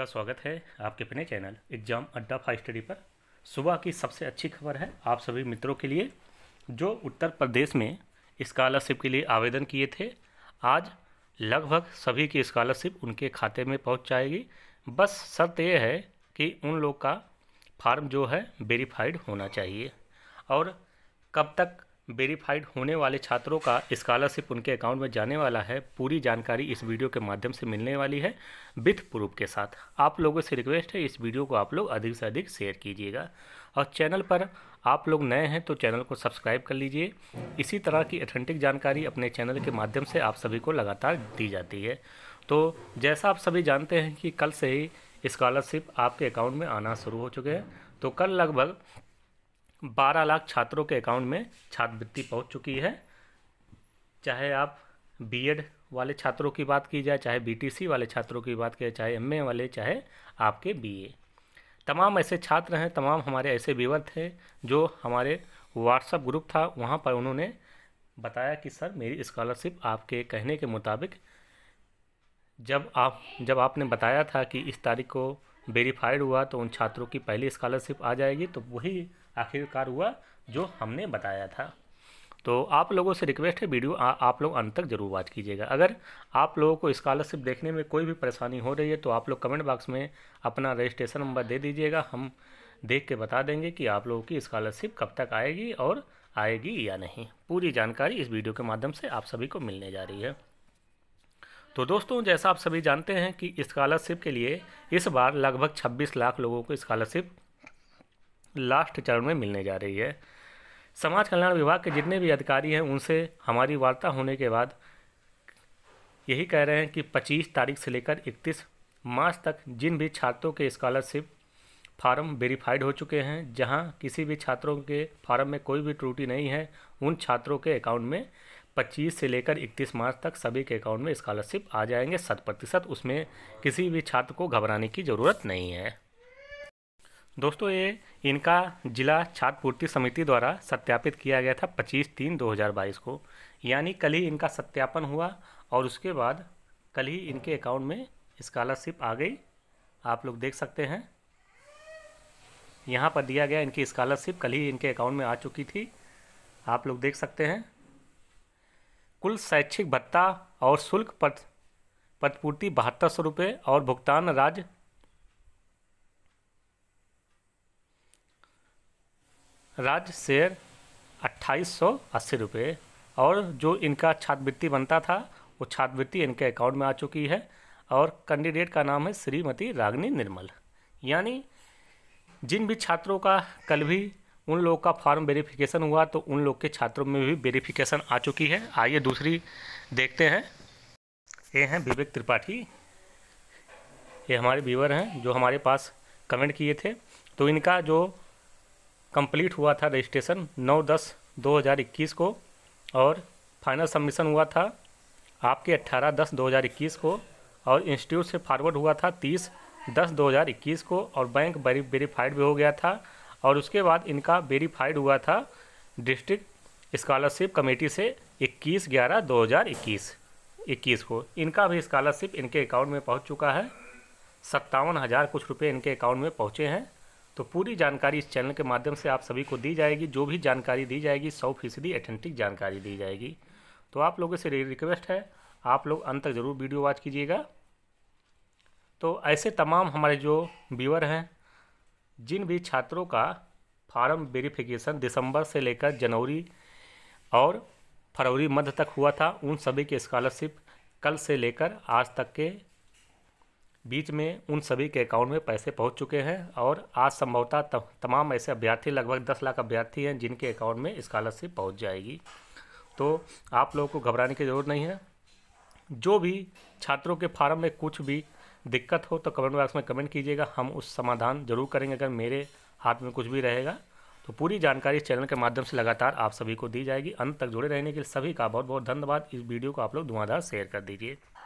का स्वागत है आपके अपने चैनल एग्जाम अड्डा 5 स्टडी पर। सुबह की सबसे अच्छी खबर है आप सभी मित्रों के लिए जो उत्तर प्रदेश में स्कॉलरशिप के लिए आवेदन किए थे। आज लगभग सभी की स्कॉलरशिप उनके खाते में पहुंच जाएगी। बस शर्त यह है कि उन लोग का फार्म जो है वेरीफाइड होना चाहिए। और कब तक वेरीफाइड होने वाले छात्रों का स्कॉलरशिप उनके अकाउंट में जाने वाला है, पूरी जानकारी इस वीडियो के माध्यम से मिलने वाली है विथ प्रूफ के साथ। आप लोगों से रिक्वेस्ट है इस वीडियो को आप लोग अधिक से अधिक शेयर कीजिएगा। और चैनल पर आप लोग नए हैं तो चैनल को सब्सक्राइब कर लीजिए। इसी तरह की ऑथेंटिक जानकारी अपने चैनल के माध्यम से आप सभी को लगातार दी जाती है। तो जैसा आप सभी जानते हैं कि कल से ही स्कॉलरशिप आपके अकाउंट में आना शुरू हो चुके हैं। तो कल लगभग 12 लाख छात्रों के अकाउंट में छात्रवृत्ति पहुंच चुकी है। चाहे आप बीएड वाले छात्रों की बात की जाए, चाहे बीटीसी वाले छात्रों की बात की जाए, चाहे एमए वाले, चाहे आपके बीए, तमाम ऐसे छात्र हैं, तमाम हमारे ऐसे व्यूअर थे जो हमारे व्हाट्सएप ग्रुप था वहां पर उन्होंने बताया कि सर मेरी स्कॉलरशिप आपके कहने के मुताबिक जब आपने बताया था कि इस तारीख को वेरीफाइड हुआ तो उन छात्रों की पहली स्कॉलरशिप आ जाएगी, तो वही आखिरकार हुआ जो हमने बताया था। तो आप लोगों से रिक्वेस्ट है वीडियो आप लोग अंत तक जरूर वॉच कीजिएगा। अगर आप लोगों को स्कॉलरशिप देखने में कोई भी परेशानी हो रही है तो आप लोग कमेंट बॉक्स में अपना रजिस्ट्रेशन नंबर दे दीजिएगा। हम देख के बता देंगे कि आप लोगों की स्कॉलरशिप कब तक आएगी और आएगी या नहीं। पूरी जानकारी इस वीडियो के माध्यम से आप सभी को मिलने जा रही है। तो दोस्तों जैसा आप सभी जानते हैं कि स्कॉलरशिप के लिए इस बार लगभग 26 लाख लोगों को स्कॉलरशिप लास्ट चरण में मिलने जा रही है। समाज कल्याण विभाग के जितने भी अधिकारी हैं उनसे हमारी वार्ता होने के बाद यही कह रहे हैं कि 25 तारीख से लेकर 31 मार्च तक जिन भी छात्रों के स्कॉलरशिप फार्म वेरीफाइड हो चुके हैं, जहां किसी भी छात्रों के फार्म में कोई भी त्रुटि नहीं है, उन छात्रों के अकाउंट में 25 से लेकर 31 मार्च तक सभी के अकाउंट में स्कॉलरशिप आ जाएंगे 100%। उसमें किसी भी छात्र को घबराने की ज़रूरत नहीं है। दोस्तों ये इनका जिला छात्रपूर्ति समिति द्वारा सत्यापित किया गया था 25/3/2022 को, यानी कल ही इनका सत्यापन हुआ और उसके बाद कल ही इनके अकाउंट में स्कॉलरशिप आ गई। आप लोग देख सकते हैं यहाँ पर दिया गया इनकी स्कॉलरशिप कल ही इनके अकाउंट में आ चुकी थी। आप लोग देख सकते हैं कुल शैक्षिक भत्ता और शुल्क प्रतिपूर्ति 7200 रुपये और भुगतान राज्य शेयर 2880 रुपये। और जो इनका छात्रवृत्ति बनता था वो छात्रवृत्ति इनके अकाउंट में आ चुकी है। और कैंडिडेट का नाम है श्रीमती रागनी निर्मल। यानी जिन भी छात्रों का कल भी उन लोग का फॉर्म वेरिफिकेशन हुआ तो उन लोग के छात्रों में भी वेरिफिकेशन आ चुकी है। आइए दूसरी देखते हैं। ये हैं विवेक त्रिपाठी, ये हमारे व्यूअर हैं जो हमारे पास कमेंट किए थे। तो इनका जो कंप्लीट हुआ था रजिस्ट्रेशन 9/10/2021 को और फाइनल सबमिशन हुआ था आपके 18/10/2021 को और इंस्टीट्यूट से फॉरवर्ड हुआ था 30/10/2021 को और बैंक वेरीफाइड भी हो गया था। और उसके बाद इनका वेरीफाइड हुआ था डिस्ट्रिक्ट स्कॉलरशिप कमेटी से 21/11/2021 को। इनका भी स्कॉलरशिप इनके अकाउंट में पहुंच चुका है। 57,000 कुछ रुपए इनके अकाउंट में पहुंचे हैं। तो पूरी जानकारी इस चैनल के माध्यम से आप सभी को दी जाएगी। जो भी जानकारी दी जाएगी 100% ऑथेंटिक जानकारी दी जाएगी। तो आप लोगों से रिक्वेस्ट है आप लोग अंत तक ज़रूर वीडियो वॉच कीजिएगा। तो ऐसे तमाम हमारे जो व्यूअर हैं जिन भी छात्रों का फार्म वेरिफिकेशन दिसंबर से लेकर जनवरी और फरवरी मध्य तक हुआ था उन सभी के स्कॉलरशिप कल से लेकर आज तक के बीच में उन सभी के अकाउंट में पैसे पहुंच चुके हैं। और आज संभवतः तमाम ऐसे अभ्यर्थी लगभग 10 लाख अभ्यर्थी हैं जिनके अकाउंट में स्कॉलरशिप पहुंच जाएगी। तो आप लोगों को घबराने की ज़रूरत नहीं है। जो भी छात्रों के फार्म में कुछ भी दिक्कत हो तो कमेंट बॉक्स में कमेंट कीजिएगा, हम उस समाधान जरूर करेंगे। अगर मेरे हाथ में कुछ भी रहेगा तो पूरी जानकारी इस चैनल के माध्यम से लगातार आप सभी को दी जाएगी। अंत तक जुड़े रहने के लिए सभी का बहुत बहुत धन्यवाद। इस वीडियो को आप लोग धुआंधार शेयर कर दीजिए।